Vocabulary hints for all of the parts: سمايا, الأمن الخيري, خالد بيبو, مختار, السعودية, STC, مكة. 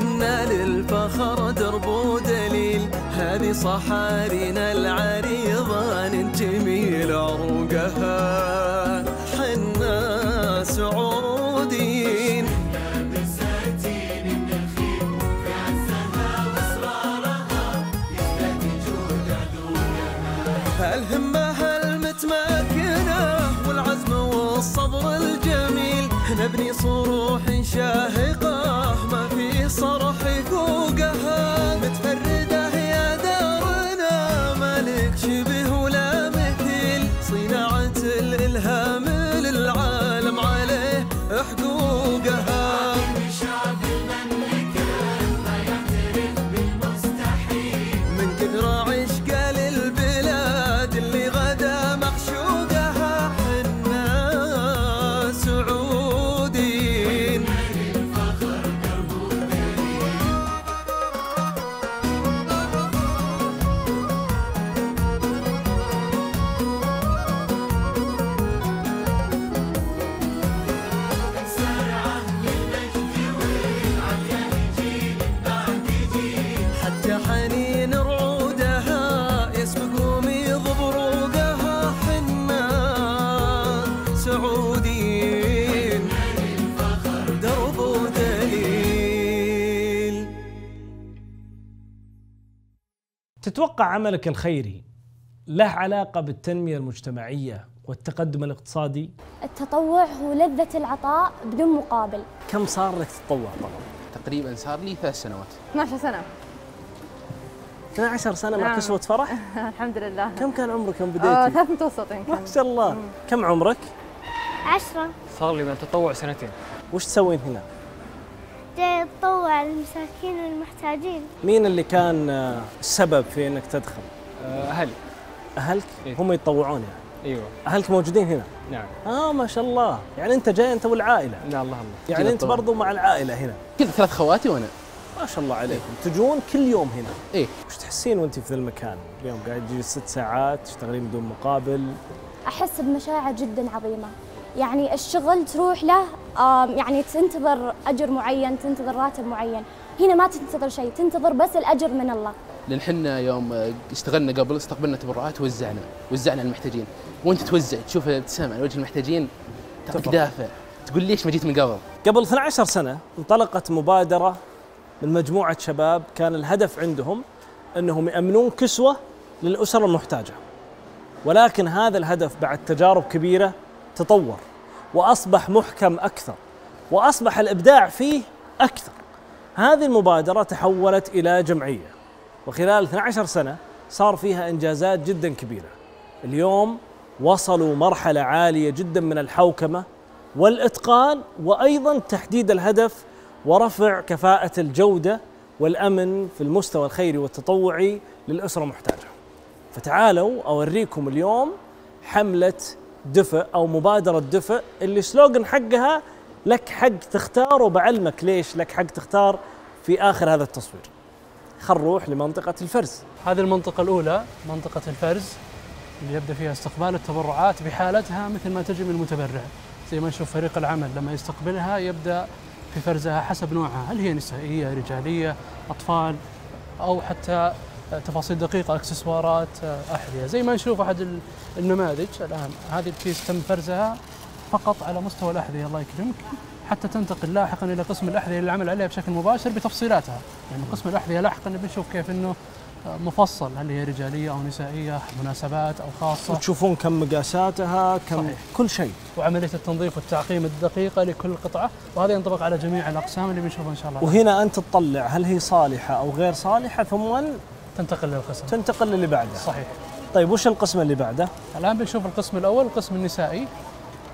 منا للفخر درب ودليل، هذه صحارينا العريضة ننتمي لعروقها، حنا سعوديين. الهمة المتمكنة والعزم والصبر الجميل، نبني صروح شاهقة ما في صرح فوقها، متفردة يا دارنا مالك شبه ولا مثيل، صناعة الإلهام للعالم عليه حقوقها. شعب المملكة ما يعترف بالمستحيل، من كثر عشق تتوقع عملك الخيري له علاقة بالتنمية المجتمعية والتقدم الاقتصادي؟ التطوع هو لذة العطاء بدون مقابل. كم صار لك تتطوع طبعا؟ تقريبا صار لي 3 سنوات. 12 سنة. 12 سنة مع كسوة فرح؟ الحمد لله. كم كان عمرك يوم بديتي؟ 3 متوسط. ما شاء الله. كم عمرك؟ 10. صار لي من التطوع 2 سنين. وش تسوين هنا؟ تتطوع للمساكين والمحتاجين. مين اللي كان السبب في انك تدخل؟ اهلي. اهلك؟ إيه؟ هم يتطوعون يعني؟ ايوه. اهلك موجودين هنا؟ نعم. ما شاء الله، يعني انت جاي انت والعائله؟ لا الله يعني انت برضو مع العائله هنا؟ كذا 3 خواتي وانا. ما شاء الله عليكم، تجون كل يوم هنا؟ ايه. وش تحسين وانت في ذا المكان؟ اليوم قاعد تجي 6 ساعات تشتغلين بدون مقابل. احس بمشاعر جدا عظيمه. يعني الشغل تروح له يعني تنتظر أجر معين، تنتظر راتب معين. هنا ما تنتظر شيء، تنتظر بس الأجر من الله. لأن حنا يوم اشتغلنا قبل استقبلنا تبرعات وزعنا المحتاجين، وانت توزع تشوف تسمع على وجه المحتاجين تعطيك دافع، تقول ليش ما جيت من قبل. قبل 12 سنة انطلقت مبادرة من مجموعة شباب كان الهدف عندهم أنهم يأمنون كسوة للأسر المحتاجة، ولكن هذا الهدف بعد تجارب كبيرة تطور وأصبح محكم أكثر، وأصبح الإبداع فيه أكثر. هذه المبادرة تحولت إلى جمعية، وخلال 12 سنة صار فيها إنجازات جدا كبيرة. اليوم وصلوا مرحلة عالية جدا من الحوكمة والإتقان، وأيضا تحديد الهدف ورفع كفاءة الجودة والأمن في المستوى الخيري والتطوعي للأسرة المحتاجة. فتعالوا أوريكم اليوم حملة دفء أو مبادرة دفء اللي سلوغن حقها لك حق تختار، وبعلمك ليش لك حق تختار في آخر هذا التصوير. خل نروح لمنطقة الفرز. هذه المنطقة الأولى منطقة الفرز اللي يبدأ فيها استقبال التبرعات بحالتها مثل ما تجي من المتبرع، زي ما نشوف فريق العمل لما يستقبلها يبدأ في فرزها حسب نوعها، هل هي نسائية، رجالية، أطفال، أو حتى تفاصيل دقيقة، اكسسوارات، أحذية، زي ما نشوف أحد النماذج الآن. هذه الكيس تم فرزها فقط على مستوى الأحذية، الله يكرمك، حتى تنتقل لاحقا إلى قسم الأحذية للعمل عليها بشكل مباشر بتفصيلاتها. يعني قسم الأحذية لاحقا بنشوف كيف إنه مفصل، هل هي رجالية أو نسائية، مناسبات أو خاصة، وتشوفون كم مقاساتها، كم صحيح. كل شيء، وعملية التنظيف والتعقيم الدقيقة لكل قطعة، وهذا ينطبق على جميع الأقسام اللي بنشوفها إن شاء الله. وهنا أنت تطلع هل هي صالحة أو غير صالحة، ثم تنتقل للقسم، تنتقل للي بعده. صحيح. طيب وش القسم اللي بعده؟ الآن بنشوف القسم الأول، القسم النسائي،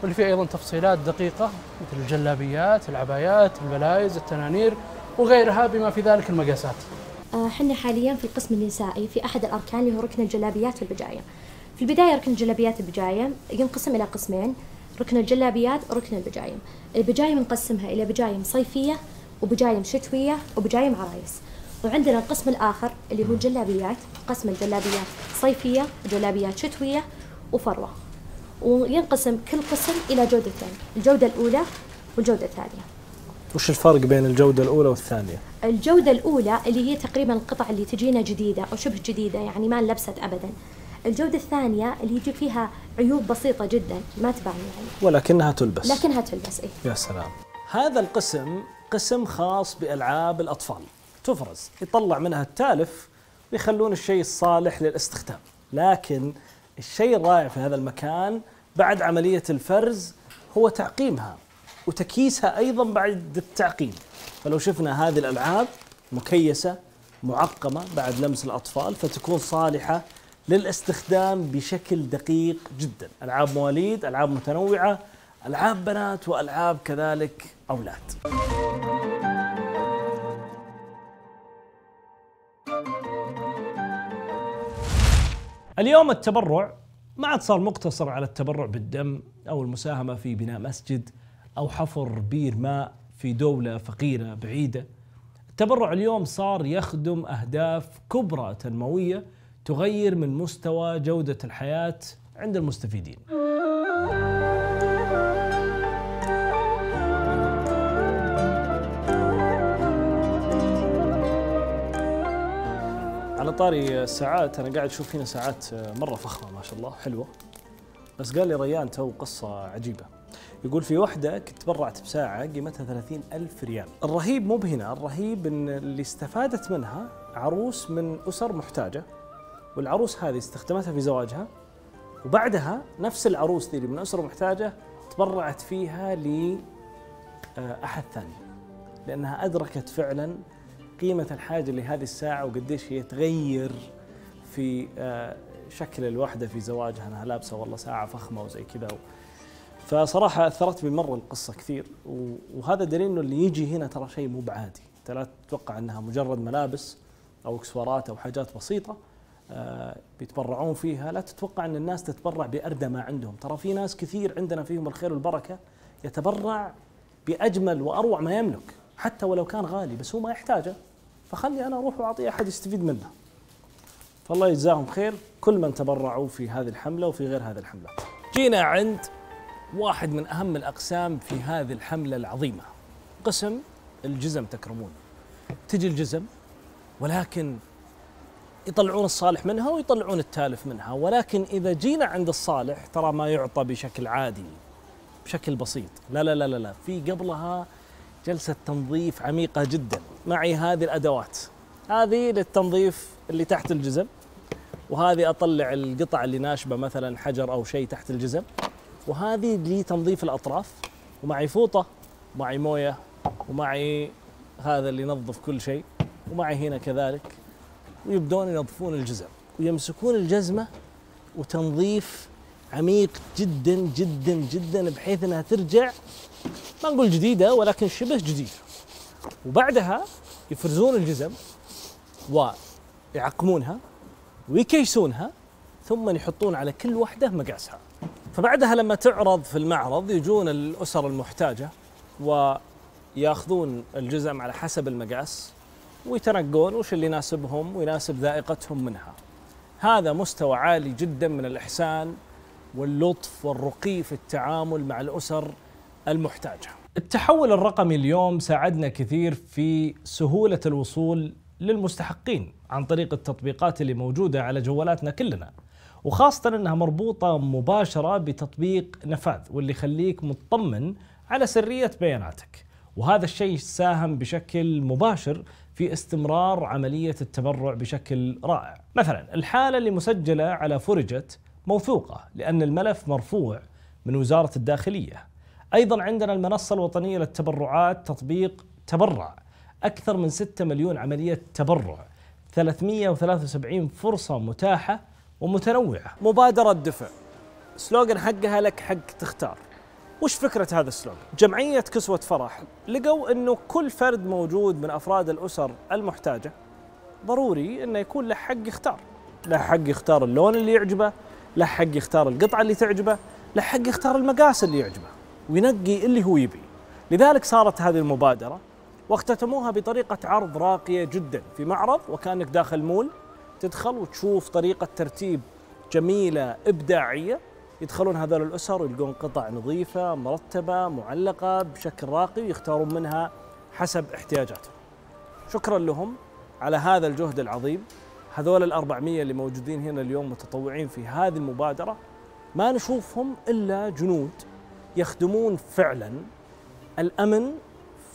واللي فيه أيضا تفصيلات دقيقة مثل الجلابيات، العبايات، البلايز، التنانير وغيرها بما في ذلك المقاسات. احنا حاليا في القسم النسائي في أحد الأركان اللي هو ركن الجلابيات والبجاية. في البداية ركن الجلابيات والبجاية ينقسم إلى قسمين، ركن الجلابيات وركن البجايم. البجايم نقسمها إلى بجايم صيفية وبجايم شتوية وبجايم عرايس. وعندنا القسم الآخر اللي هو الجلابيات، قسم الجلابيات صيفية، جلابيات شتوية وفروة. وينقسم كل قسم إلى جودتين، الجودة الأولى والجودة الثانية. وش الفرق بين الجودة الأولى والثانية؟ الجودة الأولى اللي هي تقريبا القطع اللي تجينا جديدة أو شبه جديدة، يعني ما لبست أبدا. الجودة الثانية اللي يجي فيها عيوب بسيطة جدا ما تبان يعني، ولكنها تلبس. لكنها تلبس، إيه. يا سلام. هذا القسم قسم خاص بألعاب الأطفال تفرز، يطلع منها التالف ويخلون الشيء الصالح للاستخدام. لكن الشيء الرائع في هذا المكان بعد عملية الفرز هو تعقيمها وتكييسها أيضاً بعد التعقيم. فلو شفنا هذه الألعاب مكيسة معقمة بعد لمس الأطفال فتكون صالحة للاستخدام بشكل دقيق جداً. ألعاب مواليد، ألعاب متنوعة، ألعاب بنات، وألعاب كذلك أولاد. اليوم التبرع ما عاد صار مقتصر على التبرع بالدم أو المساهمة في بناء مسجد أو حفر بير ماء في دولة فقيرة بعيدة. التبرع اليوم صار يخدم أهداف كبرى تنموية تغير من مستوى جودة الحياة عند المستفيدين. على طاري الساعات، أنا قاعد أشوف هنا ساعات مرة فخمة ما شاء الله حلوة، بس قال لي ريان تو قصة عجيبة. يقول في وحدة كنت تبرعت بساعة قيمتها 30,000 ريال. الرهيب مو بهنا، الرهيب إن اللي استفادت منها عروس من أسر محتاجة، والعروس هذه استخدمتها في زواجها، وبعدها نفس العروس ذي اللي من أسر محتاجة تبرعت فيها لأحد ثاني، لأنها أدركت فعلاً قيمة الحاجة لهذه الساعة وقديش هي تغير في شكل الوحدة في زواجها، أنها لابسة والله ساعة فخمة وزي كذا. فصراحة أثرت بمرة القصة كثير، وهذا دليل إنه اللي يجي هنا ترى شيء مو بعادي. أنت لا تتوقع أنها مجرد ملابس أو إكسسوارات أو حاجات بسيطة بيتبرعون فيها. لا تتوقع أن الناس تتبرع بأردى ما عندهم، ترى في ناس كثير عندنا فيهم الخير والبركة يتبرع بأجمل وأروع ما يملك، حتى ولو كان غالي بس هو ما يحتاجه، فخلي أنا أروح وأعطيه أحد يستفيد منه. فالله يجزاهم خير كل من تبرعوا في هذه الحملة وفي غير هذه الحملة. جينا عند واحد من أهم الأقسام في هذه الحملة العظيمة، قسم الجزم تكرمون. تجي الجزم ولكن يطلعون الصالح منها ويطلعون التالف منها، ولكن إذا جينا عند الصالح ترى ما يعطى بشكل عادي بشكل بسيط. لا لا لا لا، في قبلها جلسة تنظيف عميقة جدا. معي هذه الأدوات، هذه للتنظيف اللي تحت الجزم، وهذه أطلع القطع اللي ناشبة مثلا حجر أو شيء تحت الجزم، وهذه لتنظيف الأطراف، ومعي فوطة، ومعي موية، ومعي هذا اللي ينظف كل شيء، ومعي هنا كذلك. ويبدون ينظفون الجزم ويمسكون الجزمة، وتنظيف عميق جدا جدا جدا بحيث أنها ترجع ما نقول جديدة ولكن شبه جديدة. وبعدها يفرزون الجزم ويعقمونها ويكيسونها، ثم يحطون على كل وحدة مقاسها. فبعدها لما تعرض في المعرض يجون الأسر المحتاجة ويأخذون الجزم على حسب المقاس ويتنقون وش اللي يناسبهم ويناسب ذائقتهم منها. هذا مستوى عالي جدا من الإحسان واللطف والرقي في التعامل مع الأسر المحتاجة. التحول الرقمي اليوم ساعدنا كثير في سهولة الوصول للمستحقين عن طريق التطبيقات اللي موجودة على جوالاتنا كلنا، وخاصة أنها مربوطة مباشرة بتطبيق نفاذ، واللي يخليك مطمن على سرية بياناتك. وهذا الشيء ساهم بشكل مباشر في استمرار عملية التبرع بشكل رائع. مثلا الحالة اللي مسجلة على فرجت موثوقة لأن الملف مرفوع من وزارة الداخلية. أيضا عندنا المنصة الوطنية للتبرعات، تطبيق تبرع، أكثر من 6 مليون عملية تبرع، 373 فرصة متاحة ومتنوعة. مبادرة دفع، سلوغن حقها لك حق تختار. وش فكرة هذا السلوغن؟ جمعية كسوة فرح لقوا أنه كل فرد موجود من أفراد الأسر المحتاجة ضروري أنه يكون له حق يختار، له حق يختار اللون اللي يعجبه، له حق يختار القطعة اللي تعجبه، له حق يختار المقاس اللي يعجبه، وينقي اللي هو يبي. لذلك صارت هذه المبادرة واختتموها بطريقة عرض راقية جدا في معرض، وكأنك داخل مول، تدخل وتشوف طريقة ترتيب جميلة إبداعية. يدخلون هذول الأسر ويلقون قطع نظيفة مرتبة معلقة بشكل راقي ويختارون منها حسب احتياجاتهم. شكرا لهم على هذا الجهد العظيم. هذول ال400 اللي موجودين هنا اليوم متطوعين في هذه المبادرة ما نشوفهم إلا جنود يخدمون فعلا الأمن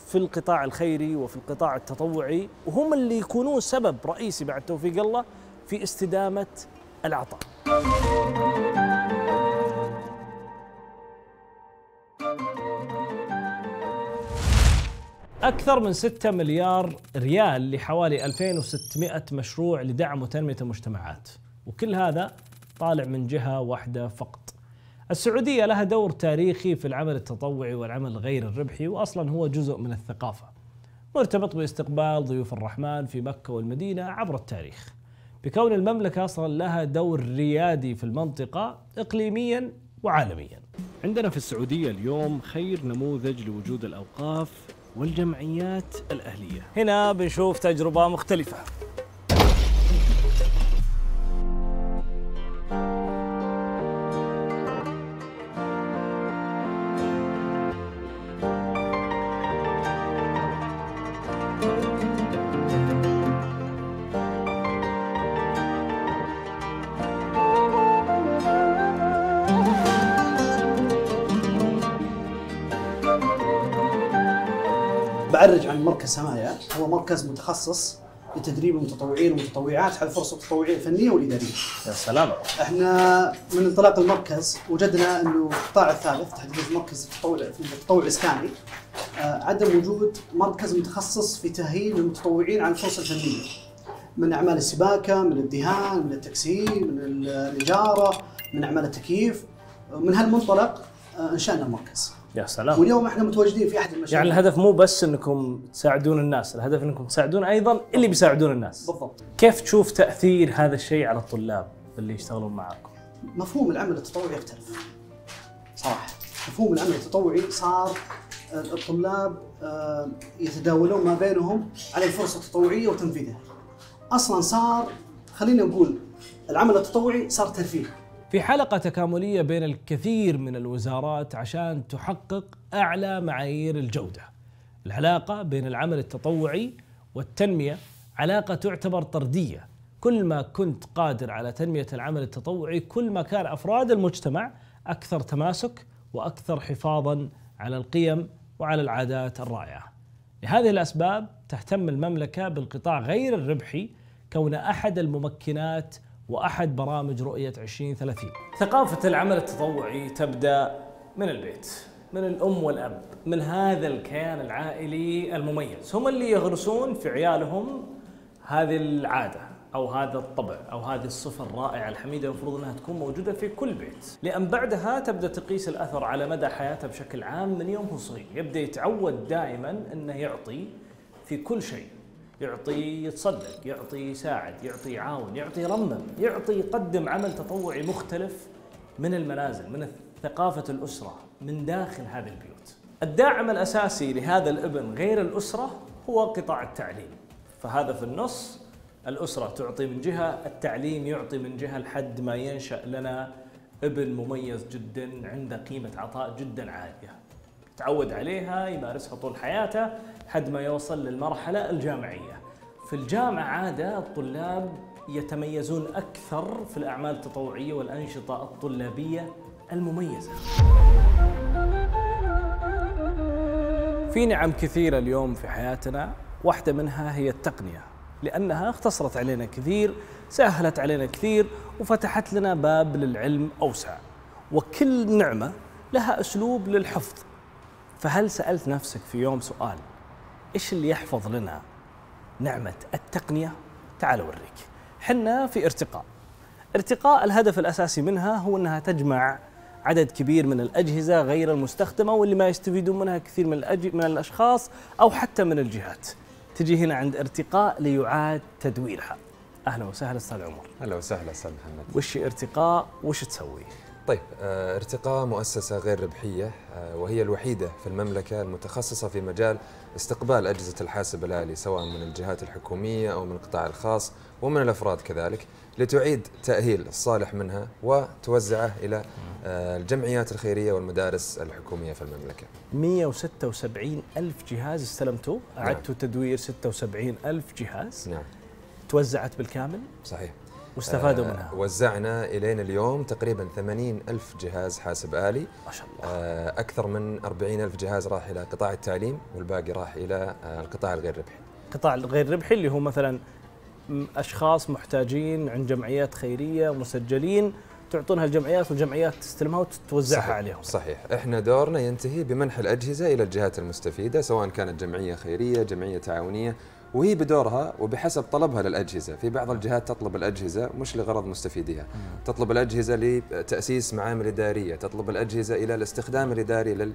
في القطاع الخيري وفي القطاع التطوعي، وهم اللي يكونون سبب رئيسي بعد توفيق الله في استدامة العطاء. أكثر من 6 مليار ريال لحوالي 2600 مشروع لدعم وتنمية المجتمعات، وكل هذا طالع من جهة واحدة فقط. السعودية لها دور تاريخي في العمل التطوعي والعمل غير الربحي، وأصلا هو جزء من الثقافة مرتبط باستقبال ضيوف الرحمن في مكة والمدينة عبر التاريخ، بكون المملكة أصلا لها دور ريادي في المنطقة إقليميا وعالميا. عندنا في السعودية اليوم خير نموذج لوجود الأوقاف والجمعيات الأهلية. هنا بنشوف تجربة مختلفة. بعرج عن مركز سمايا، هو مركز متخصص لتدريب المتطوعين والمتطوعات على فرص التطوعيه الفنيه والاداريه. يا سلام. احنا من انطلاق المركز وجدنا انه القطاع الثالث تحديدا مركز التطوع الاسكاني عدم وجود مركز متخصص في تاهيل المتطوعين عن الفرص الفنيه، من اعمال السباكه، من الدهان، من التكسير، من النجاره، من اعمال التكييف. من هالمنطلق انشانا المركز. يا سلام. واليوم احنا متواجدين في احد المشاريع. يعني الهدف مو بس انكم تساعدون الناس، الهدف انكم تساعدون ايضا اللي بيساعدون الناس. بالضبط. كيف تشوف تاثير هذا الشيء على الطلاب اللي يشتغلون معاكم؟ مفهوم العمل التطوعي يختلف صراحه. مفهوم العمل التطوعي صار الطلاب يتداولون ما بينهم على الفرص التطوعيه وتنفيذها. اصلا صار، خلينا نقول العمل التطوعي صار ترفيه. في حلقة تكاملية بين الكثير من الوزارات عشان تحقق أعلى معايير الجودة. العلاقة بين العمل التطوعي والتنمية علاقة تعتبر طردية، كل ما كنت قادر على تنمية العمل التطوعي كل ما كان أفراد المجتمع أكثر تماسك وأكثر حفاظا على القيم وعلى العادات الرائعة. لهذه الأسباب تهتم المملكة بالقطاع غير الربحي كون أحد الممكنات وأحد برامج رؤية 2030. ثقافة العمل التطوعي تبدأ من البيت، من الأم والأب، من هذا الكيان العائلي المميز. هم اللي يغرسون في عيالهم هذه العادة أو هذا الطبع أو هذه الصفة الرائعة الحميدة، المفروض أنها تكون موجودة في كل بيت، لأن بعدها تبدأ تقيس الأثر على مدى حياته بشكل عام من يوم هو صغير. يبدأ يتعود دائما أنه يعطي في كل شيء، يعطي يتصدق، يعطي يساعد، يعطي يعاون، يعطي يرمم، يعطي يقدم عمل تطوعي مختلف من المنازل، من ثقافة الأسرة، من داخل هذه البيوت. الداعم الأساسي لهذا الابن غير الأسرة هو قطاع التعليم، فهذا في النص. الأسرة تعطي من جهة، التعليم يعطي من جهة، لحد ما ينشأ لنا ابن مميز جدا عنده قيمة عطاء جدا عالية، تعود عليها يمارسها طول حياته لحد ما يوصل للمرحلة الجامعية. في الجامعة عادة الطلاب يتميزون أكثر في الأعمال التطوعية والأنشطة الطلابية المميزة. في نعم كثيرة اليوم في حياتنا، واحدة منها هي التقنية، لأنها اختصرت علينا كثير، سهلت علينا كثير، وفتحت لنا باب للعلم أوسع. وكل نعمة لها أسلوب للحفظ، فهل سألت نفسك في يوم سؤال إيش اللي يحفظ لنا نعمة التقنية؟ تعال أوريك. حنا في ارتقاء الهدف الأساسي منها هو أنها تجمع عدد كبير من الأجهزة غير المستخدمة واللي ما يستفيدون منها كثير من الأشخاص أو حتى من الجهات. تجي هنا عند ارتقاء ليعاد تدويرها. أهلا وسهلا أستاذ عمر. أهلا وسهلا أستاذ محمد. وش ارتقاء؟ وش تسوي؟ طيب، ارتقاء مؤسسة غير ربحية وهي الوحيدة في المملكة المتخصصة في مجال استقبال أجهزة الحاسب الآلي سواء من الجهات الحكومية أو من القطاع الخاص ومن الأفراد كذلك، لتعيد تأهيل الصالح منها وتوزعه إلى الجمعيات الخيرية والمدارس الحكومية في المملكة. 176 ألف جهاز استلمتوه، أعدتوا تدوير 76 ألف جهاز. نعم. توزعت بالكامل؟ صحيح. واستفادوا منها. وزعنا إلينا اليوم تقريبا 80 ألف جهاز حاسب آلي. ما شاء الله. أكثر من 40 ألف جهاز راح إلى قطاع التعليم والباقي راح إلى القطاع الغير ربحي. القطاع الغير ربحي اللي هو مثلا أشخاص محتاجين عند جمعيات خيرية مسجلين تعطونها الجمعيات والجمعيات تستلمها وتوزعها. صحيح. عليهم. صحيح، احنا دورنا ينتهي بمنح الأجهزة إلى الجهات المستفيدة سواء كانت جمعية خيرية جمعية تعاونية، وهي بدورها وبحسب طلبها للأجهزة. في بعض الجهات تطلب الأجهزة مش لغرض مستفيديها، تطلب الأجهزة لتأسيس معامل إدارية، تطلب الأجهزة إلى الاستخدام الإداري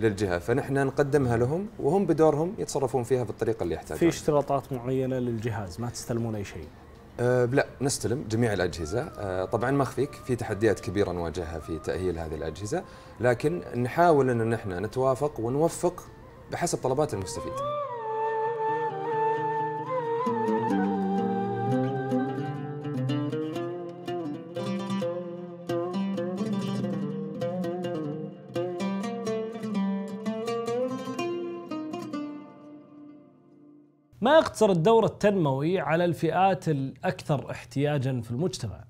للجهة، فنحن نقدمها لهم وهم بدورهم يتصرفون فيها بالطريقة اللي يحتاجونها. في اشتراطات معينة للجهاز؟ ما تستلمون أي شيء؟ لا، نستلم جميع الأجهزة. طبعا ما أخفيك في تحديات كبيرة نواجهها في تأهيل هذه الأجهزة، لكن نحاول أن نحن نتوافق ونوفق بحسب طلبات المستفيد. ما اقتصر الدور التنموي على الفئات الأكثر احتياجاً في المجتمع،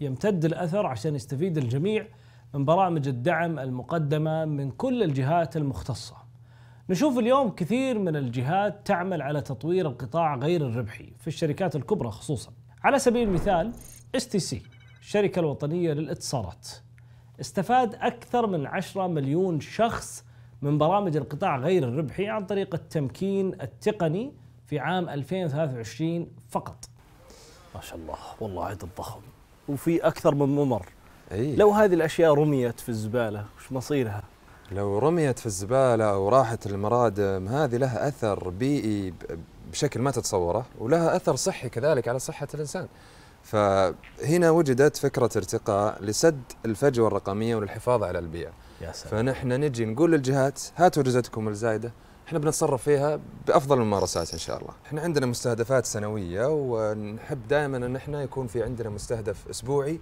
يمتد الأثر عشان يستفيد الجميع من برامج الدعم المقدمة من كل الجهات المختصة. نشوف اليوم كثير من الجهات تعمل على تطوير القطاع غير الربحي في الشركات الكبرى خصوصاً. على سبيل المثال STC الشركة الوطنية للاتصالات استفاد أكثر من 10 مليون شخص من برامج القطاع غير الربحي عن طريق التمكين التقني في عام 2023 فقط. ما شاء الله، والله عدد ضخم وفي أكثر من ممر. أيه. لو هذه الأشياء رميت في الزبالة وش مصيرها؟ لو رميت في الزبالة وراحت المرادم هذه لها أثر بيئي بشكل ما تتصوره، ولها أثر صحي كذلك على صحة الإنسان. فهنا وجدت فكرة ارتقاء لسد الفجوة الرقمية وللحفاظ على البيئة. يا سلام. فنحن نجي نقول للجهات هاتوا جزتكم الزايدة، احنا بنتصرف فيها بأفضل الممارسات إن شاء الله. احنا عندنا مستهدفات سنوية، ونحب دائما أن احنا يكون في عندنا مستهدف أسبوعي،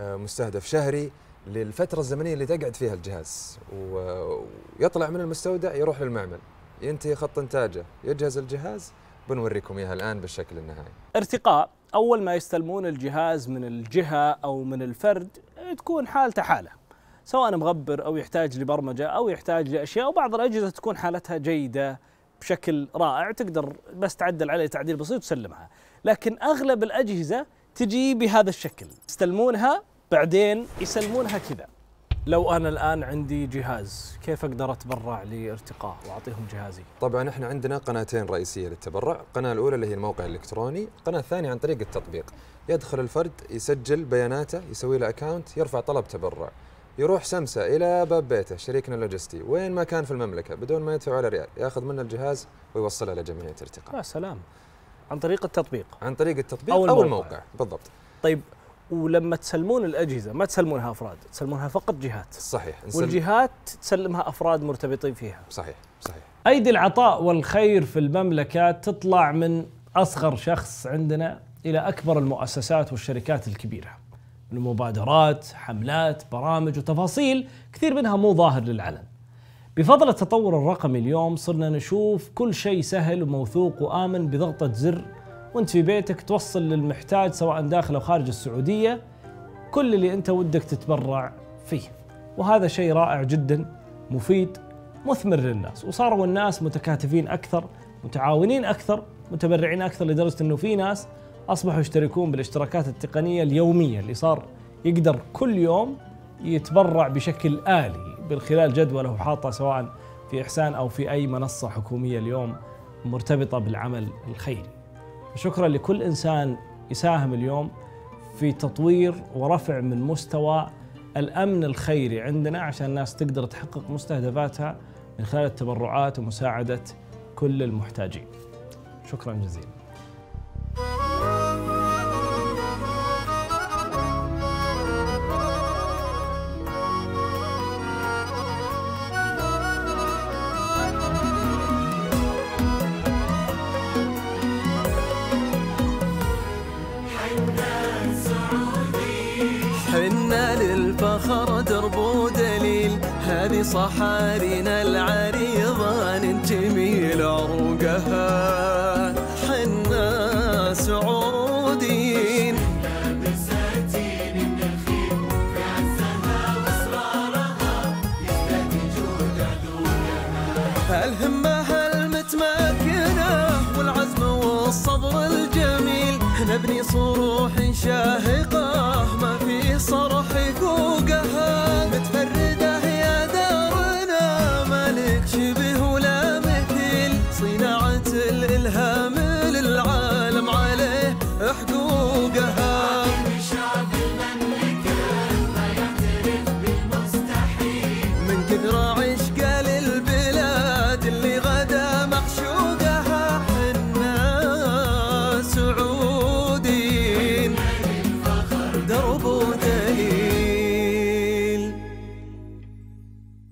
مستهدف شهري للفترة الزمنية اللي تقعد فيها الجهاز، ويطلع من المستودع يروح للمعمل، ينتهي خط إنتاجه، يجهز الجهاز، بنوريكم إياها الآن بالشكل النهائي. ارتقاء أول ما يستلمون الجهاز من الجهة أو من الفرد تكون حالته حالة، سواء مغبر أو يحتاج لبرمجة أو يحتاج لأشياء، وبعض الأجهزة تكون حالتها جيدة بشكل رائع تقدر بس تعدل عليه تعديل بسيط وتسلمها، لكن أغلب الأجهزة تجي بهذا الشكل، يستلمونها بعدين يسلمونها كذا. لو أنا الآن عندي جهاز كيف أقدر أتبرع لارتقاء وأعطيهم جهازي؟ طبعاً إحنا عندنا قناتين رئيسية للتبرع، القناة الأولى اللي هي الموقع الإلكتروني، القناة الثانية عن طريق التطبيق. يدخل الفرد يسجل بياناته، يسوي له أكاونت، يرفع طلب تبرع، يروح سمسة إلى باب بيته شريكنا اللوجستي وين ما كان في المملكة بدون ما يدفع ولا ريال، ياخذ منه الجهاز ويوصله لجمعية ارتقاء. يا سلام، عن طريق التطبيق. عن طريق التطبيق أو الموقع. بالضبط. طيب، ولما تسلمون الأجهزة ما تسلمونها أفراد، تسلمونها فقط جهات. صحيح. والجهات تسلمها أفراد مرتبطين فيها. صحيح صحيح. أيدي العطاء والخير في المملكة تطلع من أصغر شخص عندنا إلى أكبر المؤسسات والشركات الكبيرة، من مبادرات، حملات، برامج وتفاصيل كثير منها مو ظاهر للعلن. بفضل التطور الرقمي اليوم صرنا نشوف كل شيء سهل وموثوق وآمن، بضغطة زر وانت في بيتك توصل للمحتاج سواء داخل أو خارج السعودية كل اللي انت ودك تتبرع فيه، وهذا شيء رائع جدا، مفيد، مثمر للناس. وصاروا الناس متكاتفين أكثر، متعاونين أكثر، متبرعين أكثر، لدرجة أنه في ناس أصبحوا يشتركون بالاشتراكات التقنية اليومية اللي صار يقدر كل يوم يتبرع بشكل آلي من خلال جدوله وحاطه سواء في إحسان أو في أي منصة حكومية اليوم مرتبطة بالعمل الخيري. شكرا لكل إنسان يساهم اليوم في تطوير ورفع من مستوى الأمن الخيري عندنا عشان الناس تقدر تحقق مستهدفاتها من خلال التبرعات ومساعدة كل المحتاجين. شكرا جزيلا. الفخر درب ودليل، هذه صحارينا العريضة ننتمي لعروقها، حنا سعوديين. الهمة المتمكنة والعزم والصبر الجميل، نبني صروح شاهقة